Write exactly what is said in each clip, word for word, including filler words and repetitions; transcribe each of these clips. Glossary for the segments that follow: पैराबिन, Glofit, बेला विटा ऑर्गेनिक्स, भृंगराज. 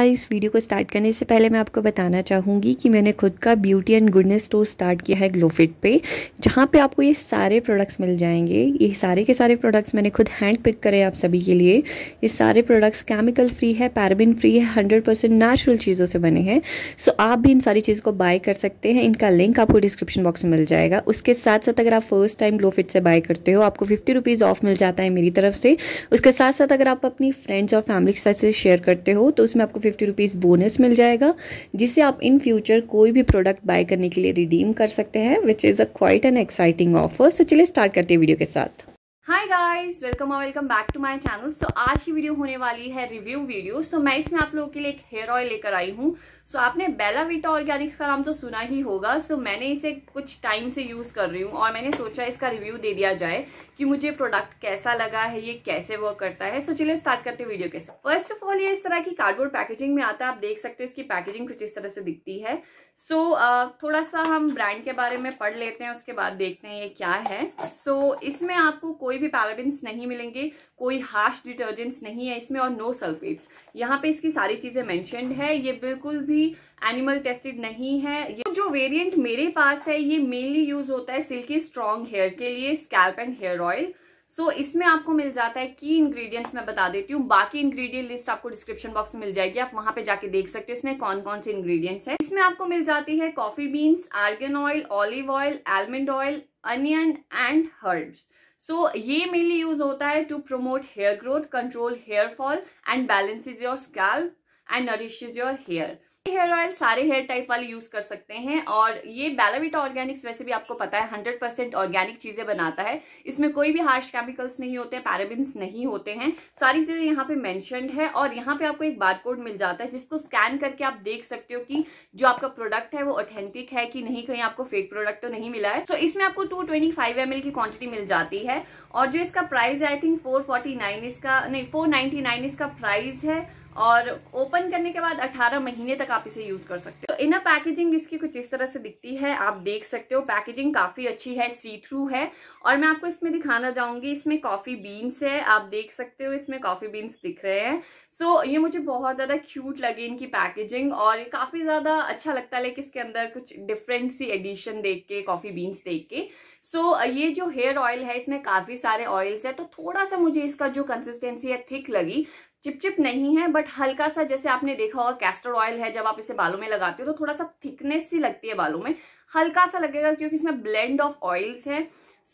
इस वीडियो को स्टार्ट करने से पहले मैं आपको बताना चाहूँगी कि मैंने खुद का beauty and goodness store start किया है ग्लोफिट पे, जहाँ पे आपको ये सारे प्रोडक्ट्स मिल जाएंगे। ये सारे के सारे प्रोडक्ट्स मैंने खुद हैंड पिक करे आप सभी के लिए। ये सारे प्रोडक्ट्स केमिकल फ्री है, पैराबिन फ्री है, हंड्रेड परसेंट नेचुरल चीज़ों से बने हैं। सो आप भी इन सारी चीज़ को बाय कर सकते हैं। इनका लिंक आपको डिस्क्रिप्शन बॉक्स में मिल जाएगा। उसके साथ साथ अगर आप फर्स्ट टाइम ग्लोफिट से बाय करते हो आपको फिफ्टी रुपीज़ ऑफ मिल जाता है मेरी तरफ से। उसके साथ साथ अगर आप अपनी फ्रेंड्स और फैमिली के साथ शेयर करते हो तो उसमें आपको फिफ्टी रुपीज़ बोनस मिल जाएगा, जिसे आप इन फ्यूचर कोई भी प्रोडक्ट बाय करने के लिए रिडीम कर सकते हैं, which is a quite an exciting offer. So चलिए स्टार्ट करते हैं वीडियो के साथ। हाय गाइस, वेलकम और welcome back to my channel. So आज की वीडियो होने वाली है रिव्यू वीडियो। सो so, मैं इसमें आप लोगों के लिए एक हेयर ऑयल लेकर आई हूँ। सो so, आपने बेला विटा ऑर्गेनिक्स का नाम तो सुना ही होगा। सो so, मैंने इसे कुछ टाइम से यूज़ कर रही हूँ और मैंने सोचा इसका रिव्यू दे दिया जाए कि मुझे प्रोडक्ट कैसा लगा है, ये कैसे वर्क करता है। सो so, चलिए स्टार्ट करते वीडियो के साथ। फर्स्ट ऑफ ऑल ये इस तरह की कार्डबोर्ड पैकेजिंग में आता है। आप देख सकते हो इसकी पैकेजिंग कुछ इस तरह से दिखती है। सो so, uh, थोड़ा सा हम ब्रांड के बारे में पढ़ लेते हैं, उसके बाद देखते हैं ये क्या है। सो so, इसमें आपको कोई भी पैराबिन्स नहीं मिलेंगे, कोई हार्श डिटर्जेंट्स नहीं है इसमें, और नो सल्फेट्स। यहाँ पे इसकी सारी चीज़ें मेंशन्ड है। ये बिल्कुल भी एनिमल टेस्टेड नहीं है। ये जो वेरिएंट मेरे पास है ये मेनली यूज होता है सिल्की स्ट्रॉन्ग हेयर के लिए, scalp and hair oil. So so, इसमें आपको मिल जाता है की इंग्रेडिएंट्स, मैं बता देती हूँ। बाकी इंग्रेडिएंट लिस्ट आपको डिस्क्रिप्शन बॉक्स में मिल जाएगी, आप वहां पे जाके देख सकते हो इसमें कौन कौन से इंग्रेडिएंट्स हैं। इसमें आपको मिल जाती है coffee beans, argan oil, olive oil, almond oil, onion and herbs. So ये मेनली यूज होता है to promote hair growth, control hair fall and balances your scalp and nourishes your hair. Hair oil सारे hair type वाले use कर सकते हैं। और ये बेला विटा ऑर्गेनिक्स वैसे भी आपको पता है हंड्रेड परसेंट ऑर्गेनिक चीजें बनाता है। इसमें कोई भी हार्श केमिकल्स नहीं होते, पैराबिन्स नहीं होते हैं। सारी चीजें यहाँ पे मेंशन्ड है। और यहाँ पे आपको एक बारकोड मिल जाता है जिसको स्कैन करके आप देख सकते हो कि जो आपका प्रोडक्ट है वो ऑथेंटिक है कि नहीं, कहीं आपको फेक प्रोडक्ट तो नहीं मिला है। सो so, इसमें आपको two twenty five M L की क्वांटिटी मिल जाती है। और जो इसका प्राइस है, I think four forty nine इसका नहीं फोर नाइनटी नाइन इसका प्राइस है। और ओपन करने के बाद अठारह महीने तक आप इसे यूज कर सकते हो। तो इनर पैकेजिंग इसकी कुछ इस तरह से दिखती है, आप देख सकते हो। पैकेजिंग काफी अच्छी है, सी थ्रू है। और मैं आपको इसमें दिखाना चाहूंगी, इसमें कॉफी बीन्स है, आप देख सकते हो इसमें कॉफी बीन्स दिख रहे हैं। सो so, ये मुझे बहुत ज्यादा क्यूट लगी इनकी पैकेजिंग और काफी ज्यादा अच्छा लगता है लेकिन इसके अंदर कुछ डिफरेंट सी एडिशन देख के, कॉफी बीन्स देख के। सो so, ये जो हेयर ऑयल है इसमें काफी सारे ऑयल्स है, तो थोड़ा सा मुझे इसका जो कंसिस्टेंसी है थिक लगी, चिपचिप नहीं है बट हल्का सा, जैसे आपने देखा होगा कैस्टर ऑयल है जब आप इसे बालों में लगाते हो तो थोड़ा सा थिकनेस सी लगती है बालों में, हल्का सा लगेगा क्योंकि इसमें ब्लेंड ऑफ ऑयल्स है।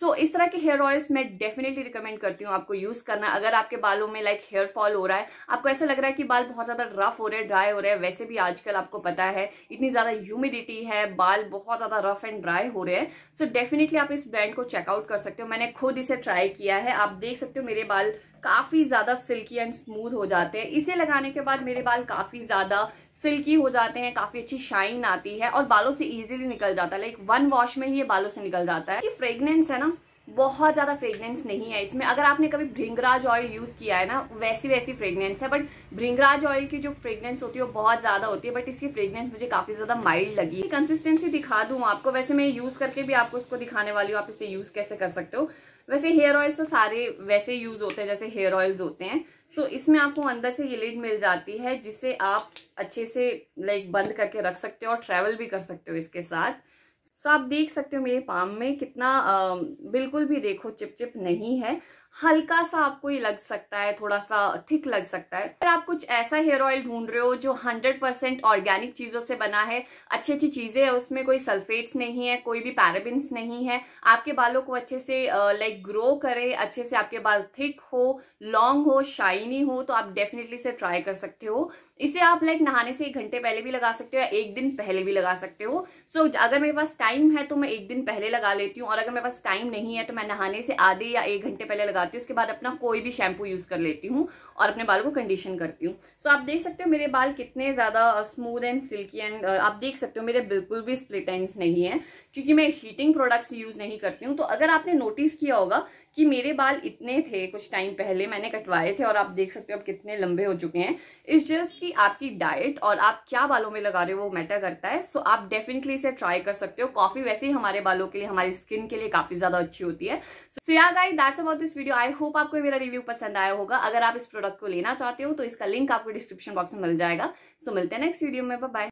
सो so, इस तरह के हेयर ऑयल्स मैं डेफिनेटली रिकमेंड करती हूँ आपको यूज करना। अगर आपके बालों में लाइक हेयर फॉल हो रहा है, आपको ऐसा लग रहा है कि बाल बहुत ज्यादा रफ हो रहे हैं, ड्राई हो रहे हैं। वैसे भी आजकल आपको पता है इतनी ज्यादा ह्यूमिडिटी है, बाल बहुत ज्यादा रफ एंड ड्राई हो रहे हैं। सो so, डेफिनेटली आप इस ब्रांड को चेकआउट कर सकते हो। मैंने खुद इसे ट्राई किया है, आप देख सकते हो मेरे बाल काफी ज्यादा सिल्की एंड स्मूथ हो जाते हैं। इसे लगाने के बाद मेरे बाल काफी ज्यादा सिल्की हो जाते हैं, काफी अच्छी शाइन आती है और बालों से इजीली निकल जाता है। लाइक वन वॉश में ही ये बालों से निकल जाता है। ये फ्रेगनेंस है ना, बहुत ज्यादा फ्रेगनेंस नहीं है इसमें। अगर आपने कभी भृंगराज ऑयल यूज किया है ना, वैसी वैसी फ्रेगनेंस है। बट भृंगराज ऑयल की जो फ्रेगनेंस होती है वो बहुत ज्यादा होती है, बट इसकी फ्रेगनेंस मुझे काफी ज्यादा माइल्ड लगी। कंसिस्टेंसी दिखा दूं आपको, वैसे मैं यूज करके भी आपको उसको दिखाने वाली हूँ आप इसे यूज कैसे कर सकते हो। वैसे हेयर ऑयल्स तो सारे वैसे यूज होते हैं जैसे हेयर ऑयल्स होते हैं। सो so, इसमें आपको अंदर से ये लिड मिल जाती है जिसे आप अच्छे से लाइक बंद करके रख सकते हो और ट्रैवल भी कर सकते हो इसके साथ। सो so, आप देख सकते हो मेरे पाम में कितना आ, बिल्कुल भी देखो चिपचिप नहीं है, हल्का सा आपको ये लग सकता है, थोड़ा सा थिक लग सकता है। अगर आप कुछ ऐसा हेयर ऑयल ढूंढ रहे हो जो हंड्रेड परसेंट ऑर्गेनिक चीजों से बना है, अच्छी अच्छी चीजें है उसमें, कोई सल्फेट्स नहीं है, कोई भी पैराबिन्स नहीं है, आपके बालों को अच्छे से लाइक ग्रो करे, अच्छे से आपके बाल थिक हो, लॉन्ग हो, शाइनी हो, तो आप डेफिनेटली इसे ट्राई कर सकते हो। इसे आप लाइक नहाने से एक घंटे पहले भी लगा सकते हो या एक दिन पहले भी लगा सकते हो। सो so, अगर मेरे पास टाइम है तो मैं एक दिन पहले लगा लेती हूँ, और अगर मेरे पास टाइम नहीं है तो मैं नहाने से आधे या एक घंटे पहले लगाती हूँ, उसके बाद अपना कोई भी शैम्पू यूज कर लेती हूँ और अपने बाल को कंडीशन करती हूँ। सो so, आप देख सकते हो मेरे बाल कितने ज्यादा स्मूथ एंड सिल्की एंड आप देख सकते हो मेरे बिल्कुल भी स्प्लिट एंड्स नहीं है, क्योंकि मैं हीटिंग प्रोडक्ट्स यूज नहीं करती हूँ। तो अगर आपने नोटिस किया होगा कि मेरे बाल इतने थे कुछ टाइम पहले, मैंने कटवाए थे और आप देख सकते हो अब कितने लंबे हो चुके हैं। इट्स जस्ट कि आपकी डाइट और आप क्या बालों में लगा रहे हो वो मैटर करता है। सो आप डेफिनेटली इसे ट्राई कर सकते हो। कॉफी वैसे ही हमारे बालों के लिए, हमारी स्किन के लिए काफी ज्यादा अच्छी होती है। So yeah guys that's about this video. I hope आपको मेरा रिव्यू पसंद आया होगा। अगर आप इस प्रोडक्ट को लेना चाहते हो तो इसका लिंक आपको डिस्क्रिप्शन बॉक्स में मिल जाएगा। सो मिलते हैं नेक्स्ट वीडियो में। Bye bye.